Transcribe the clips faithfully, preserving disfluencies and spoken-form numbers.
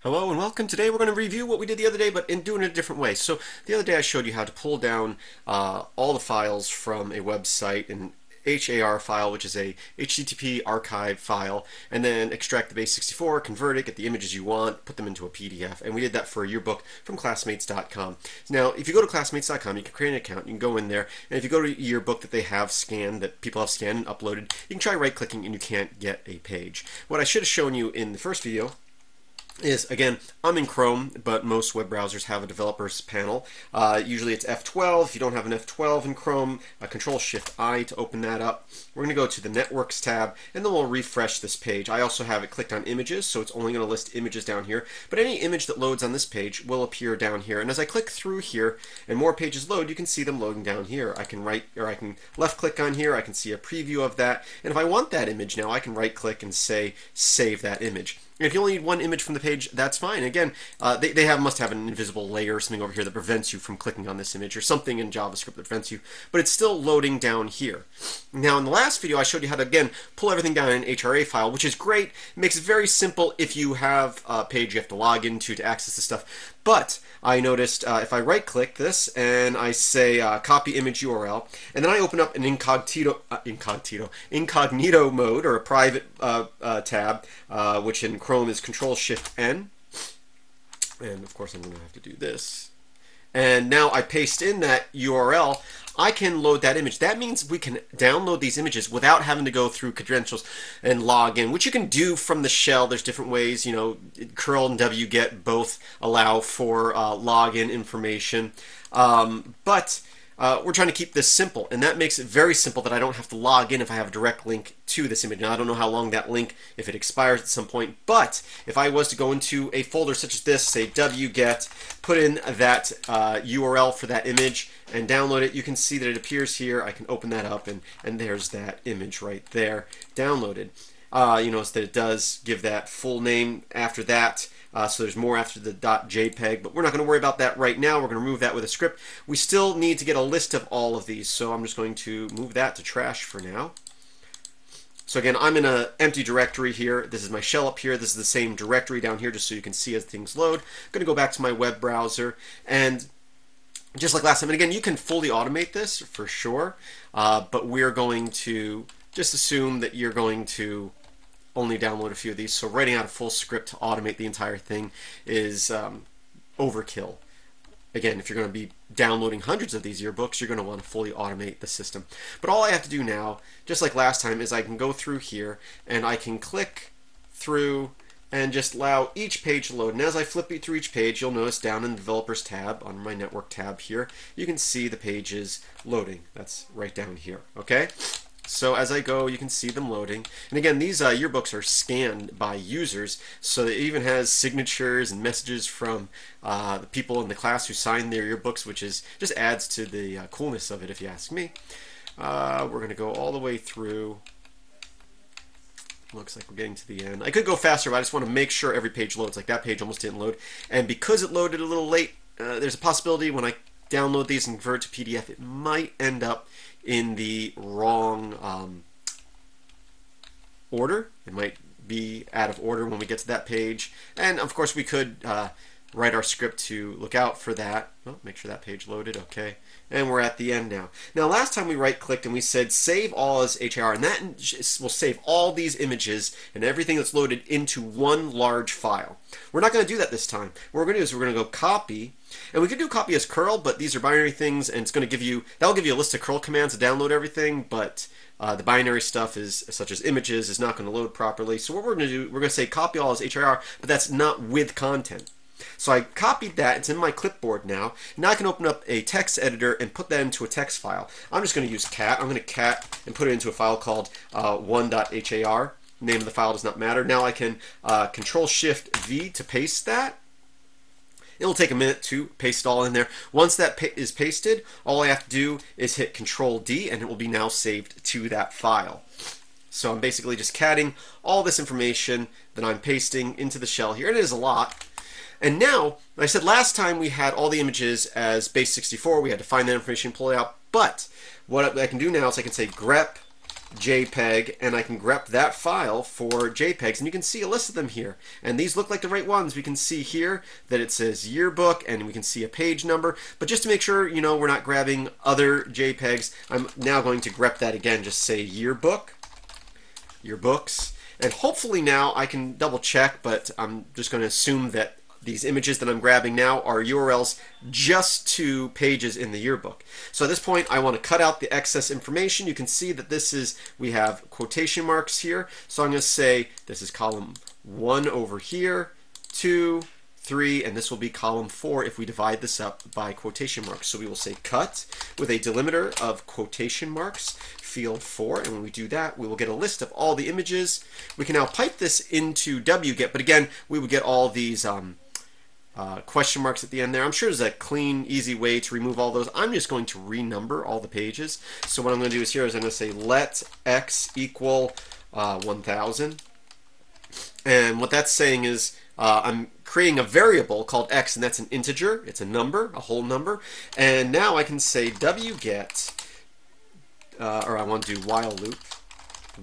Hello and welcome. Today we're going to review what we did the other day, but in doing it a different way. So the other day I showed you how to pull down uh, all the files from a website in H A R file, which is a H T T P archive file, and then extract the base sixty-four, convert it, get the images you want, put them into a P D F. And we did that for a yearbook from classmates dot com. Now, if you go to classmates dot com, you can create an account, you can go in there, and if you go to a yearbook that they have scanned, that people have scanned and uploaded, you can try right-clicking and you can't get a page. What I should have shown you in the first video is, again, I'm in Chrome, but most web browsers have a developers panel. Uh, usually it's F twelve. If you don't have an F twelve in Chrome, uh, control shift I to open that up. We're going to go to the Networks tab, and then we'll refresh this page. I also have it clicked on Images, so it's only going to list images down here. But any image that loads on this page will appear down here. And as I click through here and more pages load, you can see them loading down here. I can right or I can left-click on here. I can see a preview of that. And if I want that image now, I can right-click and say, save that image. If you only need one image from the page, that's fine. Again, uh, they, they have must have an invisible layer or something over here that prevents you from clicking on this image, or something in JavaScript that prevents you, but it's still loading down here. Now, in the last video, I showed you how to, again, pull everything down in an H A R file, which is great. It makes it very simple if you have a page you have to log into to access this stuff. But I noticed uh, if I right-click this and I say uh, copy image U R L, and then I open up an incognito, uh, incognito, incognito mode, or a private uh, uh, tab, uh, which in Chrome is control shift N, and of course I'm going to have to do this, and now I paste in that U R L. I can load that image. That means we can download these images without having to go through credentials and log in, which you can do from the shell. There's different ways, you know, curl and wget both allow for uh, login information, um, but Uh, we're trying to keep this simple, and that makes it very simple that I don't have to log in if I have a direct link to this image. Now, I don't know how long that link, if it expires at some point, but if I was to go into a folder such as this, say wget, put in that uh, U R L for that image and download it, you can see that it appears here. I can open that up, and, and there's that image right there downloaded. Uh, you notice that it does give that full name after that, uh, so there's more after the .jpeg, but we're not going to worry about that right now. We're going to remove that with a script. We still need to get a list of all of these, so I'm just going to move that to trash for now. So again, I'm in an empty directory here. This is my shell up here. This is the same directory down here, just so you can see as things load. I'm going to go back to my web browser, and just like last time, and again, you can fully automate this for sure, uh, but we're going to just assume that you're going to only download a few of these, so writing out a full script to automate the entire thing is um, overkill. Again, if you're going to be downloading hundreds of these yearbooks, you're going to want to fully automate the system. But all I have to do now, just like last time, is I can go through here and I can click through and just allow each page to load. And as I flip it through each page, you'll notice down in the Developers tab, on my Network tab here, you can see the pages loading. That's right down here, okay? So as I go, you can see them loading. And again, these uh, yearbooks are scanned by users, so it even has signatures and messages from uh, the people in the class who signed their yearbooks, which is just adds to the uh, coolness of it, if you ask me. Uh, we're going to go all the way through. Looks like we're getting to the end. I could go faster, but I just want to make sure every page loads. Like that page almost didn't load. And because it loaded a little late, uh, there's a possibility when I download these and convert to P D F, it might end up in the wrong um, order. It might be out of order when we get to that page. And of course we could uh, write our script to look out for that. Oh, make sure that page loaded, okay. And we're at the end now. Now last time we right clicked and we said save all as H A R, and that will save all these images and everything that's loaded into one large file. We're not going to do that this time. What we're going to do is we're going to go copy, and we could do copy as curl, but these are binary things, and it's going to give you, that'll give you a list of curl commands to download everything, but uh, the binary stuff is, such as images, is not going to load properly. So what we're going to do, we're going to say copy all as H A R, but that's not with content. So I copied that, it's in my clipboard now. Now I can open up a text editor and put that into a text file. I'm just going to use cat. I'm going to cat and put it into a file called uh, one dot H A R. Name of the file does not matter. Now I can uh, control shift V to paste that. It'll take a minute to paste it all in there. Once that pa is pasted, all I have to do is hit control D, and it will be now saved to that file. So I'm basically just catting all this information that I'm pasting into the shell here. And it is a lot. And now, I said last time we had all the images as base sixty-four. We had to find that information, pull it out. But what I can do now is I can say grep JPEG, and I can grep that file for JPEGs, and you can see a list of them here, and these look like the right ones. We can see here that it says yearbook, and we can see a page number, but just to make sure, you know, we're not grabbing other JPEGs, I'm now going to grep that again, just say yearbook, yearbooks, and hopefully now I can double check, but I'm just going to assume that these images that I'm grabbing now are U R Ls just to pages in the yearbook. So at this point, I want to cut out the excess information. You can see that this is, we have quotation marks here. So I'm going to say this is column one over here, two, three, and this will be column four if we divide this up by quotation marks. So we will say cut with a delimiter of quotation marks, field four, and when we do that, we will get a list of all the images. We can now pipe this into wget, but again, we would get all these um, Uh, question marks at the end there. I'm sure there's a clean, easy way to remove all those. I'm just going to renumber all the pages. So what I'm going to do is here is I'm going to say let x equal uh, one thousand. And what that's saying is uh, I'm creating a variable called x, and that's an integer. It's a number, a whole number. And now I can say wget, uh, or I want to do while loop.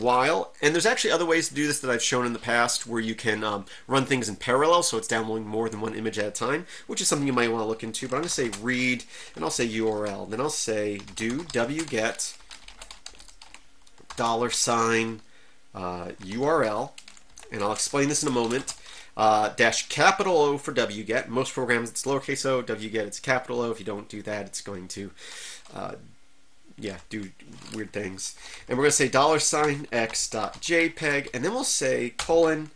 While, and there's actually other ways to do this that I've shown in the past where you can um, run things in parallel, so it's downloading more than one image at a time, which is something you might want to look into. But I'm going to say read, and I'll say U R L, then I'll say do wget dollar sign uh, U R L, and I'll explain this in a moment. Uh, dash capital O for wget. Most programs it's lowercase o. Wget it's capital O. If you don't do that, it's going to uh, yeah, do weird things. And we're going to say dollar sign x dot jpeg, and then we'll say colon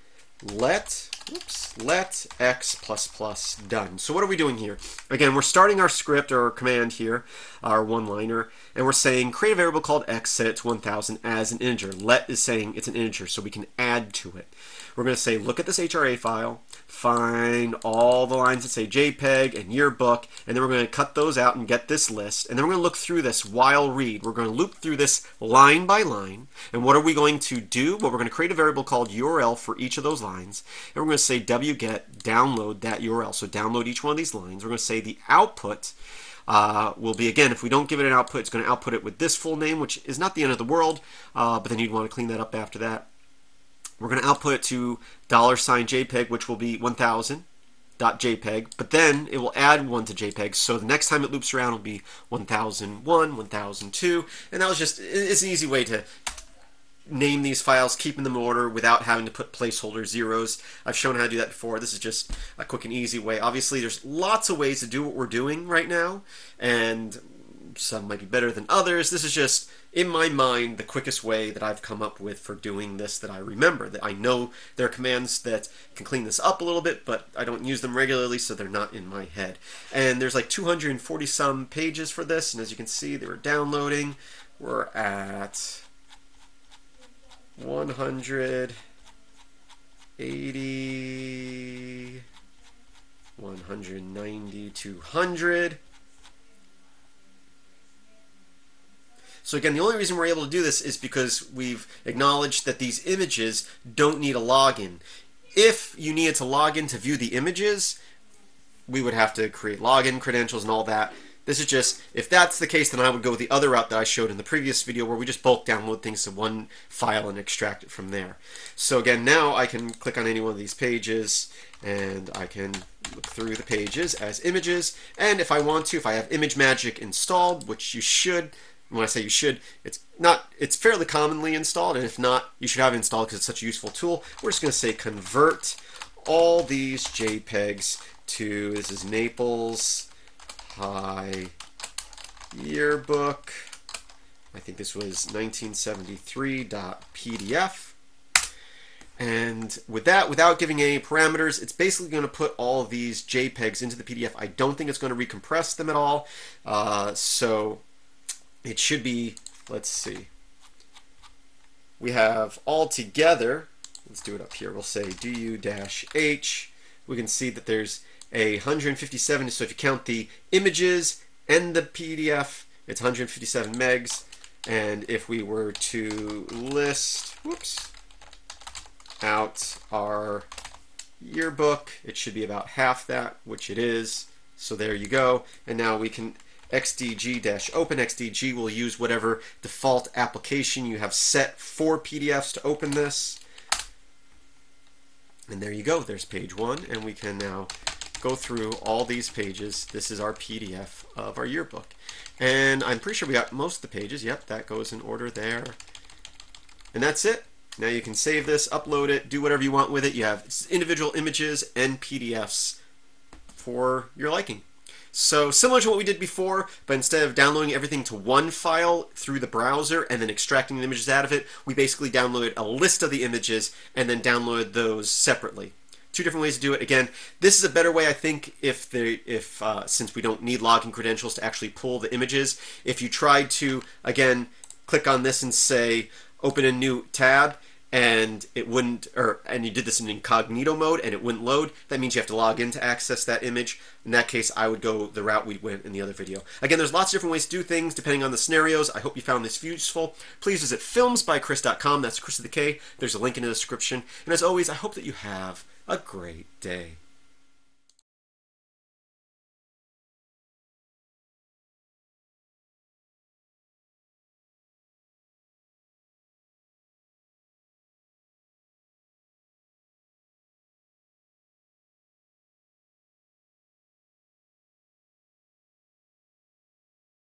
let, oops, let x plus plus done. So what are we doing here? Again, we're starting our script or our command here, our one-liner, and we're saying create a variable called x, set it to one thousand as an integer. Let is saying it's an integer, so we can add to it. We're going to say look at this H R A file, find all the lines that say JPEG and yearbook, and then we're going to cut those out and get this list, and then we're going to look through this while read. We're going to loop through this line by line, and what are we going to do? Well, we're going to create a variable called U R L for each of those lines, and we're going to say wget download that U R L, so download each one of these lines. We're going to say the output Uh, will be, again, if we don't give it an output, it's going to output it with this full name, which is not the end of the world, uh, but then you'd want to clean that up after that. We're going to output it to dollar sign JPEG, which will be one thousand dot JPEG, but then it will add one to JPEG, so the next time it loops around will be one thousand one, one thousand two, and that was just, it's an easy way to name these files, keeping them in order without having to put placeholder zeros. I've shown how to do that before. This is just a quick and easy way. Obviously, there's lots of ways to do what we're doing right now, and some might be better than others. This is just, in my mind, the quickest way that I've come up with for doing this that I remember. That I know there are commands that can clean this up a little bit, but I don't use them regularly, so they're not in my head. And there's like two hundred forty some pages for this, and as you can see, they were downloading. We're at one hundred eighty, one hundred ninety, two hundred. So again, the only reason we're able to do this is because we've acknowledged that these images don't need a login. If you needed to log in to view the images, we would have to create login credentials and all that. This is just, if that's the case, then I would go the other route that I showed in the previous video where we just bulk download things to one file and extract it from there. So again, now I can click on any one of these pages and I can look through the pages as images. And if I want to, if I have ImageMagick installed, which you should, when I say you should, it's not, it's fairly commonly installed. And if not, you should have it installed because it's such a useful tool. We're just going to say convert all these JPEGs to, this is Naples Hi yearbook, I think this was nineteen seventy-three dot P D F, and with that, without giving any parameters, it's basically going to put all these JPEGs into the P D F. I don't think it's going to recompress them at all, uh, so it should be, let's see, we have all together, let's do it up here, we'll say du-h, we can see that there's a one hundred fifty-seven, so if you count the images and the P D F, it's one hundred fifty-seven megs. And if we were to list, whoops, out our yearbook, it should be about half that, which it is. So there you go. And now we can X D G dash open X D G will use whatever default application you have set for P D Fs to open this. And there you go, there's page one, and we can now go through all these pages. This is our P D F of our yearbook. And I'm pretty sure we got most of the pages. Yep, that goes in order there. And that's it. Now you can save this, upload it, do whatever you want with it. You have individual images and P D Fs for your liking. So similar to what we did before, but instead of downloading everything to one file through the browser and then extracting the images out of it, we basically downloaded a list of the images and then downloaded those separately. Two different ways to do it. Again, this is a better way, I think, if the if uh, since we don't need login credentials to actually pull the images. If you try to, again, click on this and say open a new tab, and it wouldn't, or and you did this in incognito mode and it wouldn't load, that means you have to log in to access that image. In that case, I would go the route we went in the other video. Again, there's lots of different ways to do things depending on the scenarios. I hope you found this useful. Please visit films by chris dot com. That's Chris with a K. There's a link in the description. And as always, I hope that you have a great day.